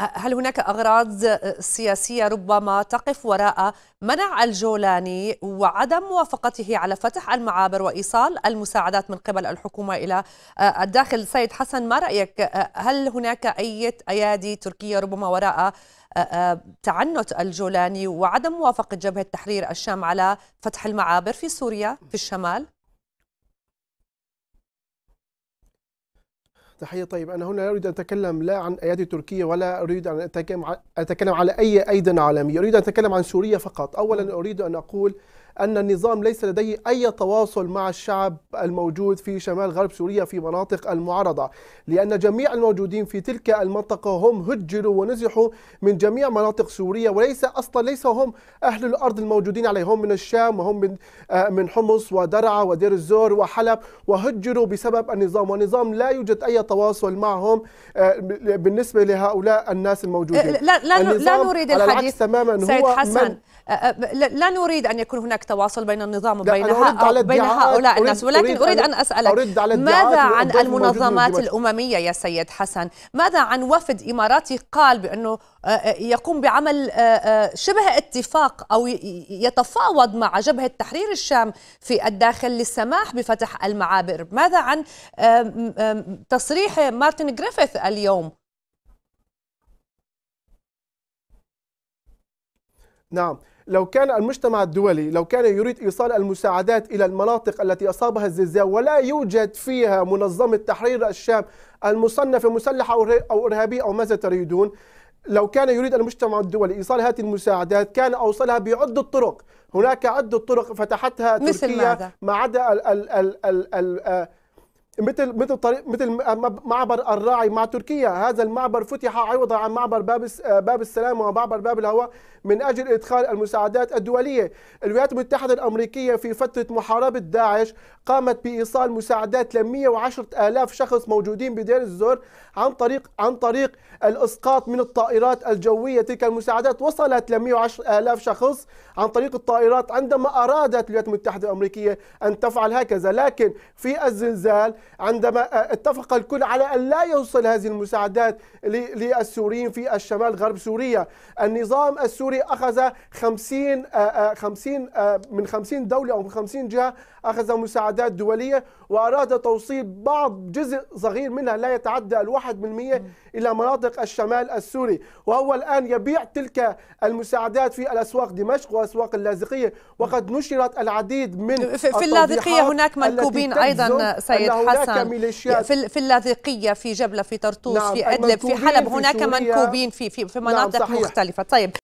هل هناك أغراض سياسية ربما تقف وراء منع الجولاني وعدم موافقته على فتح المعابر وإيصال المساعدات من قبل الحكومة إلى الداخل؟ سيد حسن، ما رأيك؟ هل هناك أي أيادي تركية ربما وراء تعنت الجولاني وعدم موافقة جبهة تحرير الشام على فتح المعابر في سوريا في الشمال؟ تحية. طيب، أنا هنا لا أريد أن أتكلم لا عن أيادي تركيا ولا أريد أن أتكلم على أي أيد عالمية، أريد أن أتكلم عن سوريا فقط. أولا أريد أن أقول أن النظام ليس لديه أي تواصل مع الشعب الموجود في شمال غرب سوريا في مناطق المعارضة، لأن جميع الموجودين في تلك المنطقة هم هجروا ونزحوا من جميع مناطق سوريا، وليس أصلا ليس هم أهل الأرض الموجودين عليهم من الشام، وهم من حمص ودرعا ودير الزور وحلب، وهجروا بسبب النظام، والنظام لا يوجد أي تواصل معهم بالنسبة لهؤلاء الناس الموجودين. لا نريد الحديث سيد حسن، لا نريد أن يكون هناك تواصل بين النظام وبين هؤلاء الناس، ولكن أريد أن أسألك ماذا عن المنظمات الأممية يا سيد حسن؟ ماذا عن وفد إماراتي قال بأنه يقوم بعمل شبه اتفاق أو يتفاوض مع جبهة تحرير الشام في الداخل للسماح بفتح المعابر؟ ماذا عن تصريح مارتن غريفيث اليوم؟ نعم، لو كان المجتمع الدولي يريد إيصال المساعدات إلى المناطق التي أصابها الزلزال ولا يوجد فيها منظمة تحرير الشام المصنفة مسلحة أو إرهابية أو ماذا تريدون، لو كان يريد المجتمع الدولي إيصال هذه المساعدات كان أوصلها بعدة طرق. هناك عدة طرق فتحتها تركيا ما عدا مثل معبر الراعي مع تركيا. هذا المعبر فتح عوضا عن معبر باب السلام ومعبر باب الهواء من أجل إدخال المساعدات الدولية. الولايات المتحدة الأمريكية في فترة محاربة داعش قامت بإيصال مساعدات ل 110,000 شخص موجودين بدير الزور عن طريق الإسقاط من الطائرات الجوية. تلك المساعدات وصلت ل 110,000 شخص عن طريق الطائرات عندما أرادت الولايات المتحدة الأمريكية أن تفعل هكذا، لكن في الزلزال عندما اتفق الكل على أن لا يوصل هذه المساعدات للسوريين في الشمال غرب سوريا. النظام السوري أخذ 50 دولة أو من 50 جهة أخذ مساعدات دولية وأراد توصيل بعض جزء صغير منها لا يتعدى 1% إلى مناطق الشمال السوري، وهو الآن يبيع تلك المساعدات في الأسواق دمشق وأسواق اللاذقية، وقد نشرت العديد من في اللاذقية هناك منكوبين أيضا سيد حسن، في اللاذقية، في جبلة، في طرطوس، في إدلب، في حلب، هناك منكوبين في مناطق مختلفة. طيب.